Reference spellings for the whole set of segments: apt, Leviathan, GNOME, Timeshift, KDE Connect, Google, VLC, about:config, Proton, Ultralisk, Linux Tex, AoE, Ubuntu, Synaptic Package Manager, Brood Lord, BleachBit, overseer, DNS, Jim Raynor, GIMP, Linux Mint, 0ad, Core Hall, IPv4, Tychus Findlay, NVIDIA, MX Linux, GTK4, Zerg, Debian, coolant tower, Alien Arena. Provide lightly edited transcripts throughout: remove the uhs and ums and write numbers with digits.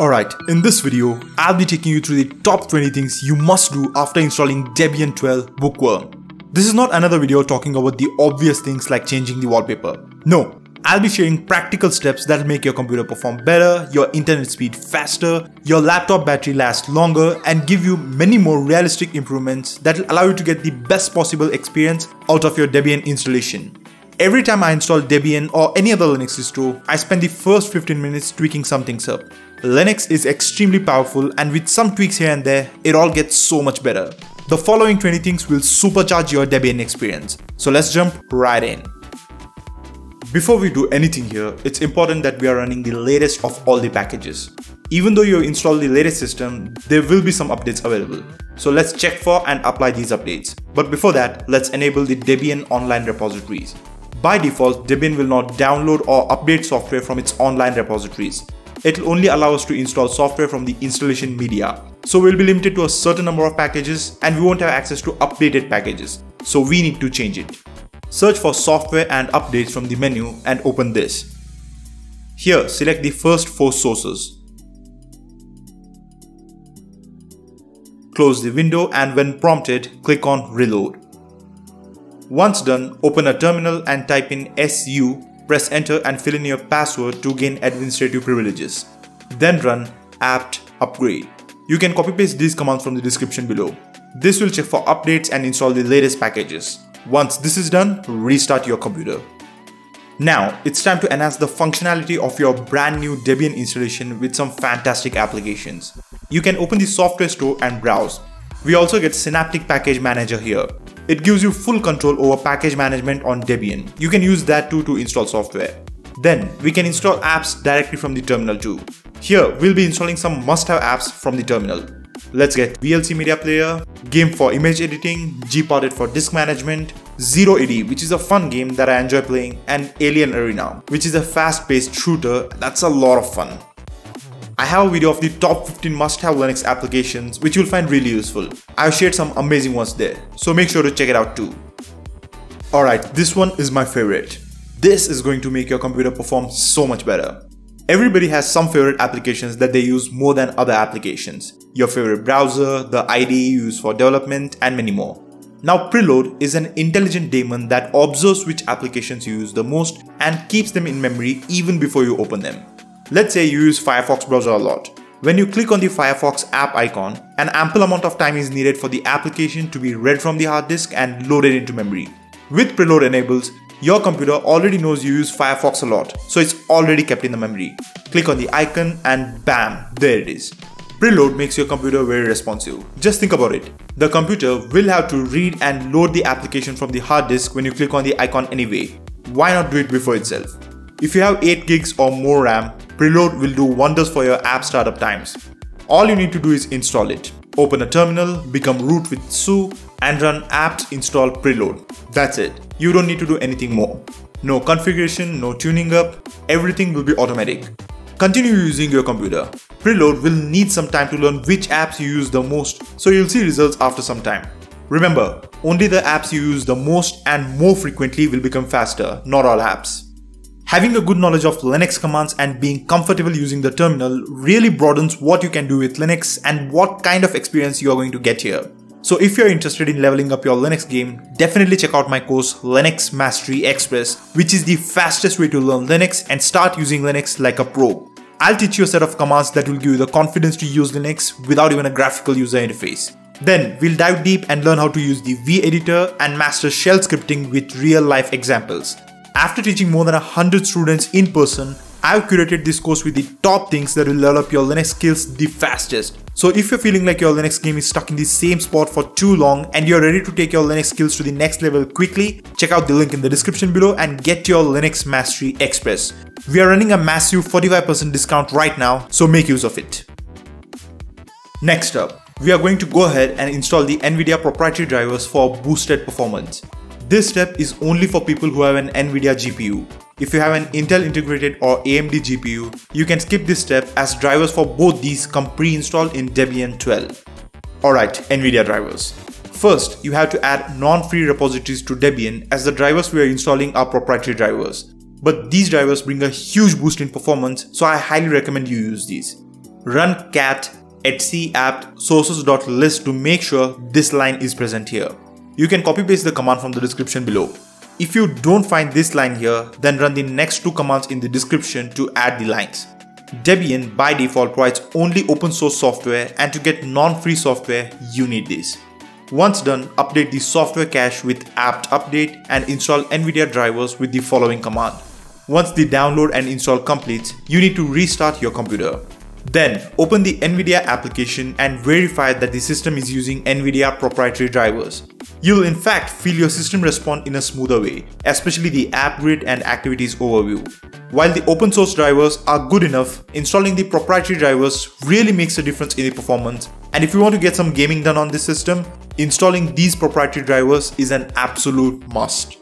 Alright, in this video, I'll be taking you through the top 20 things you must do after installing Debian 12 Bookworm. This is not another video talking about the obvious things like changing the wallpaper. No, I'll be sharing practical steps that'll make your computer perform better, your internet speed faster, your laptop battery last longer, and give you many more realistic improvements that'll allow you to get the best possible experience out of your Debian installation. Every time I install Debian or any other Linux distro, I spend the first 15 minutes tweaking some things up. Linux is extremely powerful, and with some tweaks here and there, it all gets so much better. The following 20 things will supercharge your Debian experience. So let's jump right in. Before we do anything here, it's important that we are running the latest of all the packages. Even though you install the latest system, there will be some updates available. So let's check for and apply these updates. But before that, let's enable the Debian online repositories. By default, Debian will not download or update software from its online repositories. It'll only allow us to install software from the installation media. So we'll be limited to a certain number of packages and we won't have access to updated packages. So we need to change it. Search for software and updates from the menu and open this. Here, select the first 4 sources. Close the window and when prompted, click on Reload. Once done, open a terminal and type in SU, press enter and fill in your password to gain administrative privileges. Then run apt upgrade. You can copy paste these commands from the description below. This will check for updates and install the latest packages. Once this is done, restart your computer. Now it's time to enhance the functionality of your brand new Debian installation with some fantastic applications. You can open the software store and browse. We also get Synaptic Package Manager here. It gives you full control over package management on Debian. You can use that too to install software. Then we can install apps directly from the terminal too. Here we'll be installing some must-have apps from the terminal. Let's get VLC media player, GIMP for image editing, Gparted for disk management, 0ad, which is a fun game that I enjoy playing, and Alien Arena, which is a fast-paced shooter that's a lot of fun. I have a video of the top 15 must-have Linux applications which you'll find really useful. I've shared some amazing ones there, so make sure to check it out too. Alright, this one is my favorite. This is going to make your computer perform so much better. Everybody has some favorite applications that they use more than other applications. Your favorite browser, the IDE you use for development, and many more. Now Preload is an intelligent daemon that observes which applications you use the most and keeps them in memory even before you open them. Let's say you use Firefox browser a lot. When you click on the Firefox app icon, an ample amount of time is needed for the application to be read from the hard disk and loaded into memory. With Preload enabled, your computer already knows you use Firefox a lot, so it's already kept in the memory. Click on the icon and bam, there it is. Preload makes your computer very responsive. Just think about it. The computer will have to read and load the application from the hard disk when you click on the icon anyway. Why not do it before itself? If you have 8 gigs or more RAM, Preload will do wonders for your app startup times. All you need to do is install it. Open a terminal, become root with su, and run apt install preload. That's it. You don't need to do anything more. No configuration, no tuning up, everything will be automatic. Continue using your computer. Preload will need some time to learn which apps you use the most, so you'll see results after some time. Remember, only the apps you use the most and more frequently will become faster, not all apps. Having a good knowledge of Linux commands and being comfortable using the terminal really broadens what you can do with Linux and what kind of experience you are going to get here. So if you're interested in leveling up your Linux game, definitely check out my course Linux Mastery Express, which is the fastest way to learn Linux and start using Linux like a pro. I'll teach you a set of commands that will give you the confidence to use Linux without even a graphical user interface. Then we'll dive deep and learn how to use the V-Editor and master shell scripting with real-life examples. After teaching more than 100 students in person, I've curated this course with the top things that will level up your Linux skills the fastest. So if you're feeling like your Linux game is stuck in the same spot for too long and you're ready to take your Linux skills to the next level quickly, check out the link in the description below and get your Linux Mastery Express. We are running a massive 45% discount right now, so make use of it. Next up, we are going to go ahead and install the NVIDIA proprietary drivers for boosted performance. This step is only for people who have an NVIDIA GPU. If you have an Intel integrated or AMD GPU, you can skip this step as drivers for both these come pre-installed in Debian 12. Alright, NVIDIA drivers. First, you have to add non-free repositories to Debian as the drivers we are installing are proprietary drivers. But these drivers bring a huge boost in performance, so I highly recommend you use these. run cat etc/apt sources.list to make sure this line is present here. You can copy paste the command from the description below. If you don't find this line here, then run the next two commands in the description to add the lines. Debian by default provides only open source software, and to get non-free software, you need this. Once done, update the software cache with apt update and install NVIDIA drivers with the following command. Once the download and install completes, you need to restart your computer. Then open the NVIDIA application and verify that the system is using NVIDIA proprietary drivers. You'll in fact feel your system respond in a smoother way, especially the app grid and activities overview. While the open source drivers are good enough, installing the proprietary drivers really makes a difference in the performance, and if you want to get some gaming done on this system, installing these proprietary drivers is an absolute must.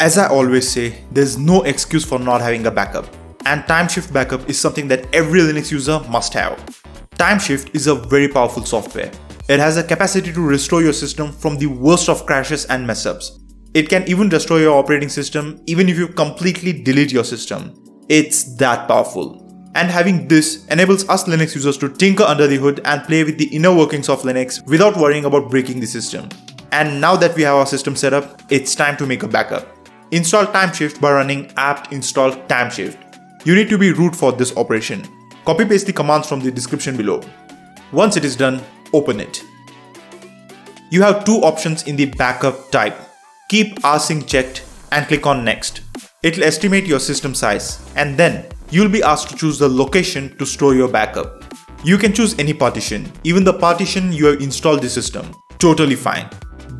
As I always say, there's no excuse for not having a backup, and Timeshift backup is something that every Linux user must have. Timeshift is a very powerful software. It has the capacity to restore your system from the worst of crashes and mess ups. It can even restore your operating system even if you completely delete your system. It's that powerful. And having this enables us Linux users to tinker under the hood and play with the inner workings of Linux without worrying about breaking the system. And now that we have our system set up, it's time to make a backup. Install Timeshift by running apt install timeshift. You need to be root for this operation. Copy paste the commands from the description below. Once it is done, open it. You have two options in the backup type. Keep rsync checked and click on next. It'll estimate your system size, and then you'll be asked to choose the location to store your backup. You can choose any partition, even the partition you have installed the system. Totally fine.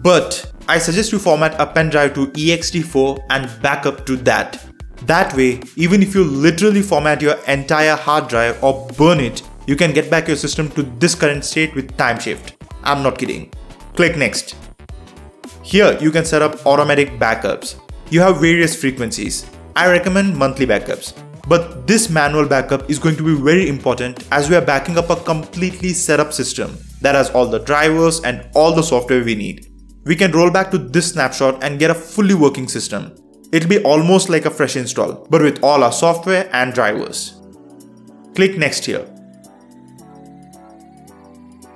But I suggest you format a pen drive to ext4 and backup to that. That way, even if you literally format your entire hard drive or burn it, you can get back your system to this current state with Timeshift. I'm not kidding. Click next. Here you can set up automatic backups. You have various frequencies. I recommend monthly backups. But this manual backup is going to be very important as we are backing up a completely set up system that has all the drivers and all the software we need. We can roll back to this snapshot and get a fully working system. It'll be almost like a fresh install, but with all our software and drivers. Click next here.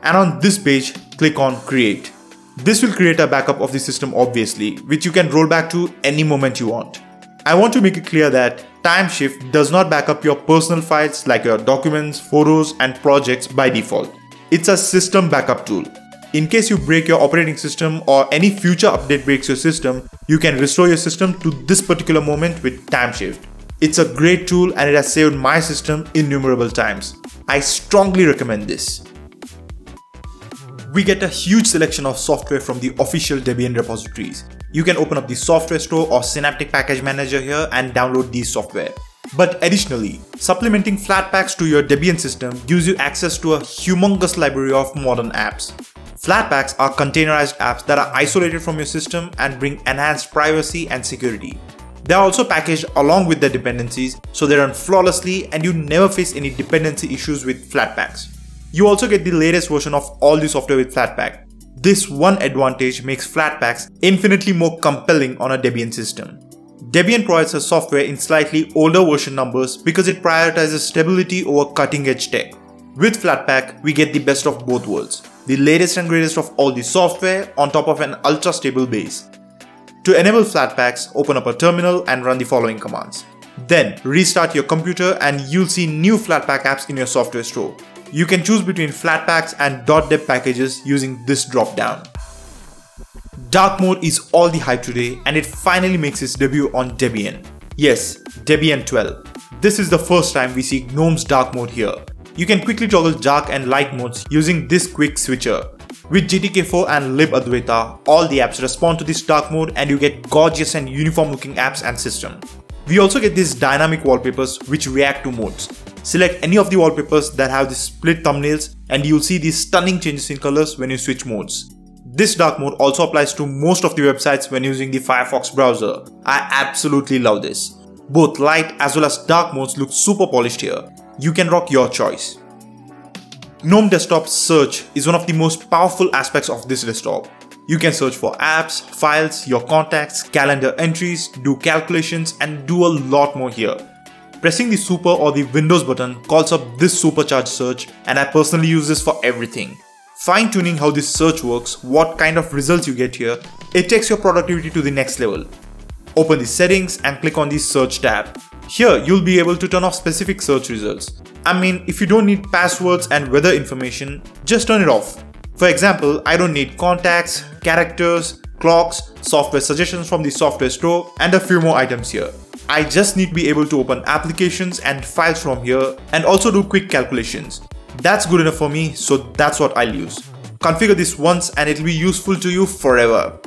And on this page, click on create. This will create a backup of the system obviously, which you can roll back to any moment you want. I want to make it clear that Timeshift does not back up your personal files like your documents, photos and projects by default. It's a system backup tool. In case you break your operating system or any future update breaks your system, you can restore your system to this particular moment with Timeshift. It's a great tool and it has saved my system innumerable times. I strongly recommend this. We get a huge selection of software from the official Debian repositories. You can open up the software store or Synaptic Package Manager here and download these software. But additionally, supplementing Flatpaks to your Debian system gives you access to a humongous library of modern apps. Flatpaks are containerized apps that are isolated from your system and bring enhanced privacy and security. They are also packaged along with their dependencies, so they run flawlessly and you never face any dependency issues with Flatpaks. You also get the latest version of all the software with Flatpak. This one advantage makes Flatpaks infinitely more compelling on a Debian system. Debian provides her software in slightly older version numbers because it prioritizes stability over cutting-edge tech. With Flatpak, we get the best of both worlds. The latest and greatest of all the software on top of an ultra-stable base. To enable Flatpaks, open up a terminal and run the following commands. Then restart your computer and you'll see new Flatpak apps in your software store. You can choose between Flatpaks and .deb packages using this drop-down. Dark mode is all the hype today and it finally makes its debut on Debian. Yes, Debian 12. This is the first time we see GNOME's dark mode here. You can quickly toggle dark and light modes using this quick switcher. With GTK4 and Libadwaita, all the apps respond to this dark mode and you get gorgeous and uniform looking apps and system. We also get these dynamic wallpapers which react to modes. Select any of the wallpapers that have the split thumbnails and you'll see these stunning changes in colors when you switch modes. This dark mode also applies to most of the websites when using the Firefox browser. I absolutely love this. Both light as well as dark modes look super polished here. You can rock your choice. GNOME Desktop Search is one of the most powerful aspects of this desktop. You can search for apps, files, your contacts, calendar entries, do calculations and do a lot more here. Pressing the super or the Windows button calls up this supercharged search, and I personally use this for everything. Fine-tuning how this search works, what kind of results you get here, it takes your productivity to the next level. Open the settings and click on the search tab. Here you'll be able to turn off specific search results. I mean, if you don't need passwords and weather information, just turn it off. For example, I don't need contacts, characters, clocks, software suggestions from the software store, and a few more items here. I just need to be able to open applications and files from here and also do quick calculations. That's good enough for me, so that's what I'll use. Configure this once and it'll be useful to you forever.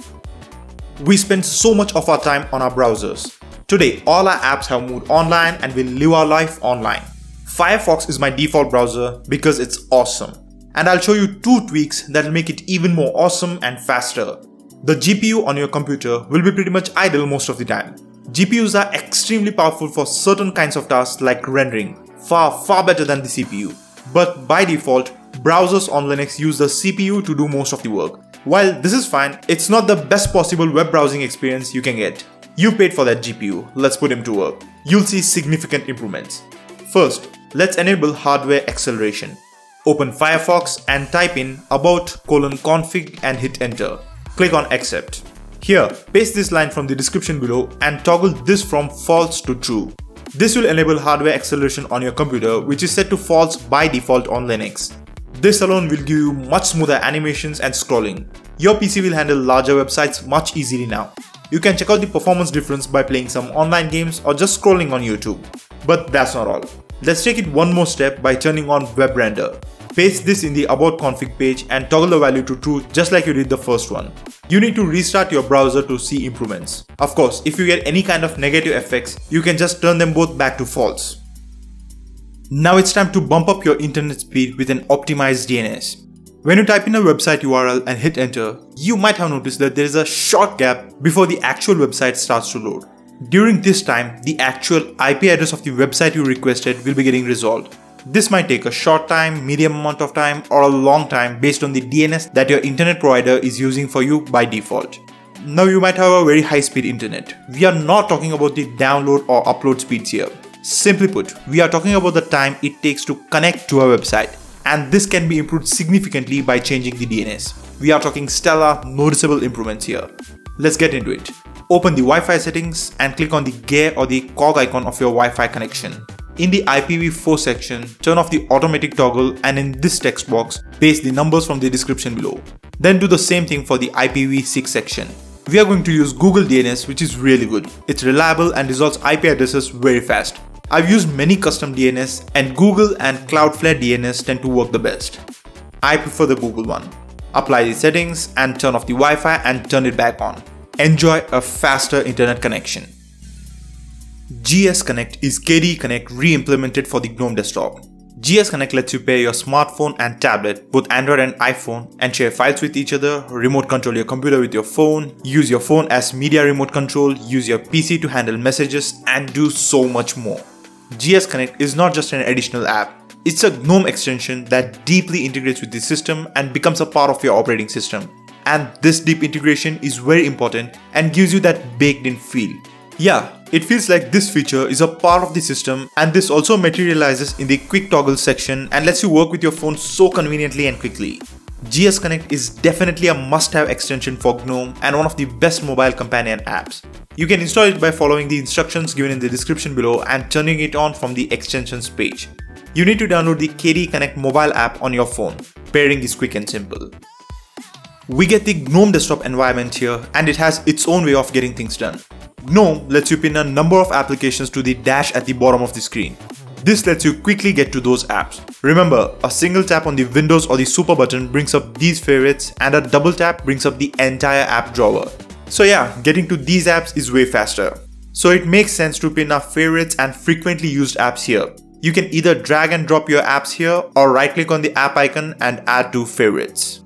We spend so much of our time on our browsers. Today, all our apps have moved online and we live our life online. Firefox is my default browser because it's awesome. And I'll show you two tweaks that'll make it even more awesome and faster. The GPU on your computer will be pretty much idle most of the time. GPUs are extremely powerful for certain kinds of tasks like rendering, far better than the CPU. But by default, browsers on Linux use the CPU to do most of the work. While this is fine, it's not the best possible web browsing experience you can get. You paid for that GPU, let's put him to work. You'll see significant improvements. First, let's enable hardware acceleration. Open Firefox and type in about::config and hit enter. Click on accept. Here, paste this line from the description below and toggle this from false to true. This will enable hardware acceleration on your computer, which is set to false by default on Linux. This alone will give you much smoother animations and scrolling. Your PC will handle larger websites much easily now. You can check out the performance difference by playing some online games or just scrolling on YouTube. But that's not all. Let's take it one more step by turning on WebRender. Paste this in the about config page and toggle the value to true just like you did the first one. You need to restart your browser to see improvements. Of course, if you get any kind of negative effects, you can just turn them both back to false. Now it's time to bump up your internet speed with an optimized DNS. When you type in a website URL and hit enter, you might have noticed that there is a short gap before the actual website starts to load. During this time, the actual IP address of the website you requested will be getting resolved. This might take a short time, medium amount of time, or a long time based on the DNS that your internet provider is using for you by default. Now you might have a very high speed internet. We are not talking about the download or upload speeds here. Simply put, we are talking about the time it takes to connect to a website, and this can be improved significantly by changing the DNS. We are talking stellar, noticeable improvements here. Let's get into it. Open the Wi-Fi settings and click on the gear or the cog icon of your Wi-Fi connection. In the IPv4 section, turn off the automatic toggle and in this text box, paste the numbers from the description below. Then do the same thing for the IPv6 section. We are going to use Google DNS, which is really good. It's reliable and resolves IP addresses very fast. I've used many custom DNS and Google and Cloudflare DNS tend to work the best. I prefer the Google one. Apply the settings and turn off the Wi-Fi and turn it back on. Enjoy a faster internet connection. GS Connect is KDE Connect re-implemented for the GNOME desktop. GS Connect lets you pair your smartphone and tablet, both Android and iPhone, and share files with each other, remote control your computer with your phone, use your phone as media remote control, use your PC to handle messages, and do so much more. GS Connect is not just an additional app, it's a GNOME extension that deeply integrates with the system and becomes a part of your operating system. And this deep integration is very important and gives you that baked-in feel. Yeah, it feels like this feature is a part of the system, and this also materializes in the quick toggle section and lets you work with your phone so conveniently and quickly. GS Connect is definitely a must-have extension for GNOME and one of the best mobile companion apps. You can install it by following the instructions given in the description below and turning it on from the extensions page. You need to download the KDE Connect mobile app on your phone. Pairing is quick and simple. We get the GNOME desktop environment here, and it has its own way of getting things done. GNOME lets you pin a number of applications to the dash at the bottom of the screen. This lets you quickly get to those apps. Remember, a single tap on the Windows or the Super button brings up these favorites, and a double tap brings up the entire app drawer. So yeah, getting to these apps is way faster. So it makes sense to pin our favorites and frequently used apps here. You can either drag and drop your apps here or right click on the app icon and add to favorites.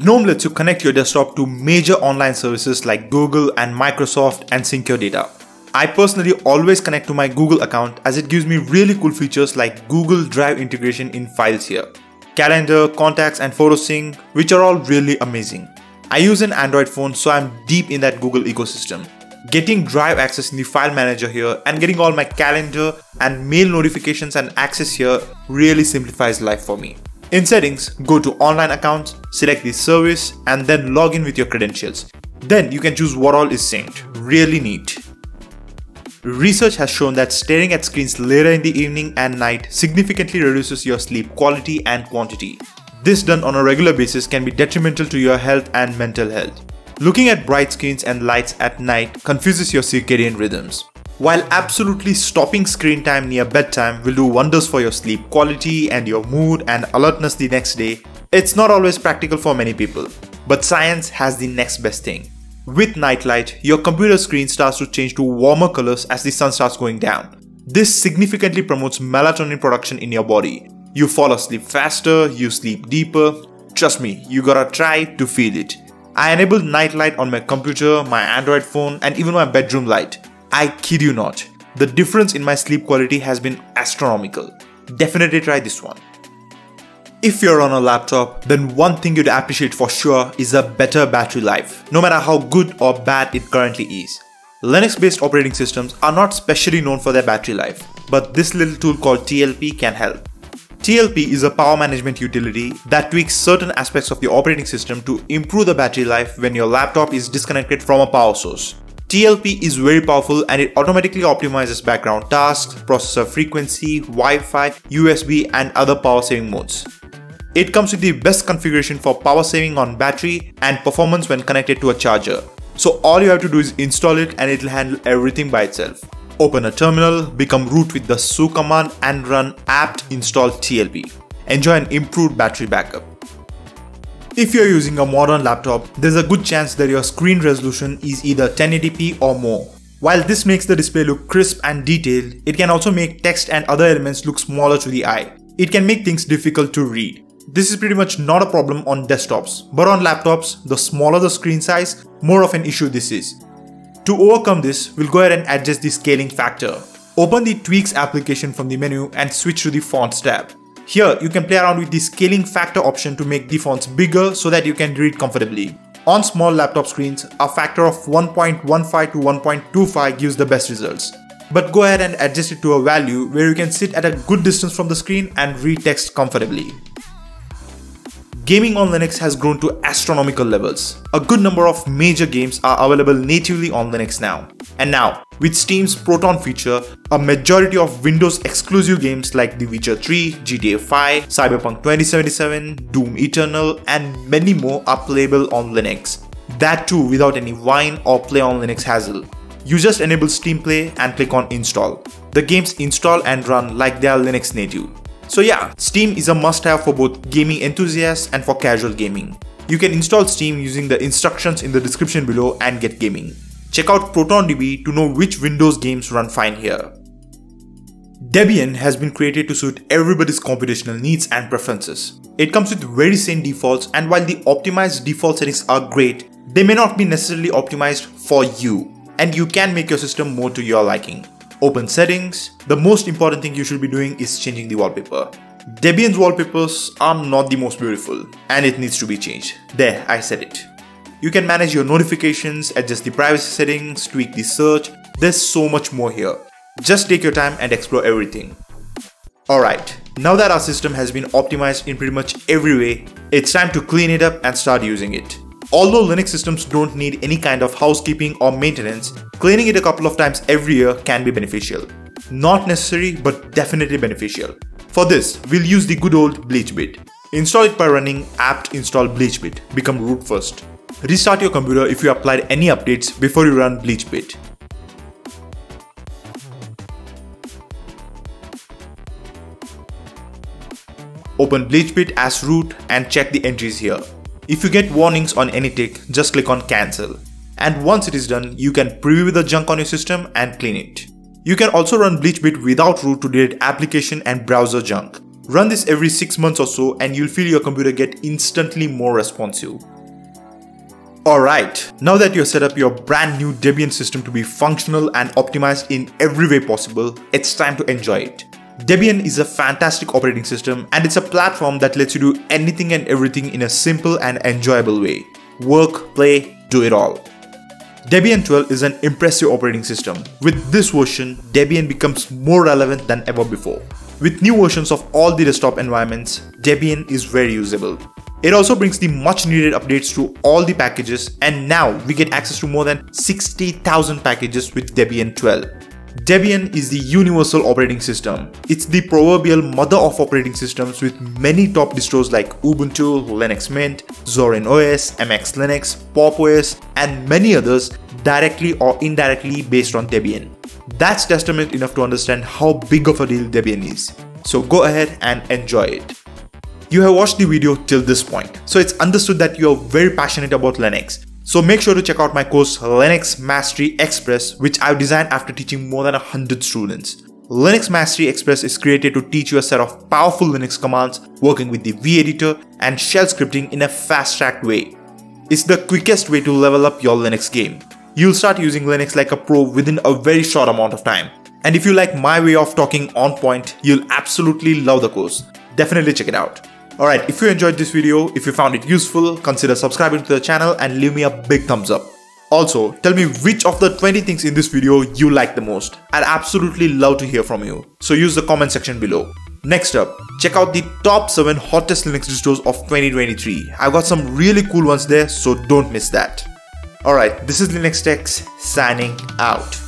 GNOME lets you connect your desktop to major online services like Google and Microsoft and sync your data. I personally always connect to my Google account as it gives me really cool features like Google Drive integration in files here, calendar, contacts and photo sync, which are all really amazing. I use an Android phone, so I'm deep in that Google ecosystem. getting drive access in the file manager here and getting all my calendar and mail notifications and access here really simplifies life for me. In settings, go to online accounts, select the service and then log in with your credentials. Then you can choose what all is synced. Really neat. Research has shown that staring at screens later in the evening and night significantly reduces your sleep quality and quantity. This done on a regular basis can be detrimental to your health and mental health. Looking at bright screens and lights at night confuses your circadian rhythms. While absolutely stopping screen time near bedtime will do wonders for your sleep quality and your mood and alertness the next day, it's not always practical for many people. But science has the next best thing. With nightlight, your computer screen starts to change to warmer colors as the sun starts going down. This significantly promotes melatonin production in your body. You fall asleep faster, you sleep deeper. Trust me, you gotta try to feel it. I enabled nightlight on my computer, my Android phone, and even my bedroom light. I kid you not, the difference in my sleep quality has been astronomical. Definitely try this one. If you're on a laptop, then one thing you'd appreciate for sure is a better battery life, no matter how good or bad it currently is. Linux-based operating systems are not specially known for their battery life, but this little tool called TLP can help. TLP is a power management utility that tweaks certain aspects of the operating system to improve the battery life when your laptop is disconnected from a power source. TLP is very powerful and it automatically optimizes background tasks, processor frequency, Wi-Fi, USB and other power-saving modes. It comes with the best configuration for power saving on battery and performance when connected to a charger. So all you have to do is install it and it'll handle everything by itself. Open a terminal, become root with the su command and run apt install tlp. Enjoy an improved battery backup. If you're using a modern laptop, there's a good chance that your screen resolution is either 1080p or more. While this makes the display look crisp and detailed, it can also make text and other elements look smaller to the eye. It can make things difficult to read. This is pretty much not a problem on desktops, but on laptops, the smaller the screen size, more of an issue this is. To overcome this, we'll go ahead and adjust the scaling factor. Open the Tweaks application from the menu and switch to the Fonts tab. Here, you can play around with the scaling factor option to make the fonts bigger so that you can read comfortably. On small laptop screens, a factor of 1.15 to 1.25 gives the best results. But go ahead and adjust it to a value where you can sit at a good distance from the screen and read text comfortably. Gaming on Linux has grown to astronomical levels. A good number of major games are available natively on Linux now. And now, with Steam's Proton feature, a majority of Windows exclusive games like The Witcher 3, GTA 5, Cyberpunk 2077, Doom Eternal and many more are playable on Linux. That too without any whine or play on Linux hassle. You just enable Steam Play and click on install. The games install and run like they are Linux native. So yeah, Steam is a must-have for both gaming enthusiasts and for casual gaming. You can install Steam using the instructions in the description below and get gaming. Check out ProtonDB to know which Windows games run fine here. Debian has been created to suit everybody's computational needs and preferences. It comes with very sane defaults, and while the optimized default settings are great, they may not be necessarily optimized for you, and you can make your system more to your liking. Open settings. The most important thing you should be doing is changing the wallpaper. Debian's wallpapers are not the most beautiful and it needs to be changed. There, I said it. You can manage your notifications, adjust the privacy settings, tweak the search. There's so much more here. Just take your time and explore everything. Alright, now that our system has been optimized in pretty much every way, it's time to clean it up and start using it. Although Linux systems don't need any kind of housekeeping or maintenance, cleaning it a couple of times every year can be beneficial. Not necessary, but definitely beneficial. For this, we'll use the good old BleachBit. Install it by running apt install BleachBit, become root first. Restart your computer if you applied any updates before you run BleachBit. Open BleachBit as root and check the entries here. If you get warnings on any tick, just click on cancel. And once it is done, you can preview the junk on your system and clean it. You can also run BleachBit without root to delete application and browser junk. Run this every 6 months or so and you'll feel your computer get instantly more responsive. Alright, now that you've set up your brand new Debian system to be functional and optimized in every way possible, it's time to enjoy it. Debian is a fantastic operating system and it's a platform that lets you do anything and everything in a simple and enjoyable way. Work, play, do it all. Debian 12 is an impressive operating system. With this version, Debian becomes more relevant than ever before. With new versions of all the desktop environments, Debian is very usable. It also brings the much needed updates to all the packages, and now we get access to more than 60,000 packages with Debian 12. Debian is the universal operating system. It's the proverbial mother of operating systems, with many top distros like Ubuntu, Linux Mint, Zorin OS, MX Linux, Pop OS, and many others directly or indirectly based on Debian. That's testament enough to understand how big of a deal Debian is. So go ahead and enjoy it. You have watched the video till this point, so it's understood that you are very passionate about Linux. So make sure to check out my course Linux Mastery Express, which I've designed after teaching more than 100 students. Linux Mastery Express is created to teach you a set of powerful Linux commands working with the vEditor and shell scripting in a fast-tracked way. It's the quickest way to level up your Linux game. You'll start using Linux like a pro within a very short amount of time. And if you like my way of talking on point, you'll absolutely love the course. Definitely check it out. Alright, if you enjoyed this video, if you found it useful, consider subscribing to the channel and leave me a big thumbs up. Also, tell me which of the 20 things in this video you like the most. I'd absolutely love to hear from you, so use the comment section below. Next up, check out the top 7 hottest Linux distros of 2023. I've got some really cool ones there, so don't miss that. Alright, this is linuxtex signing out.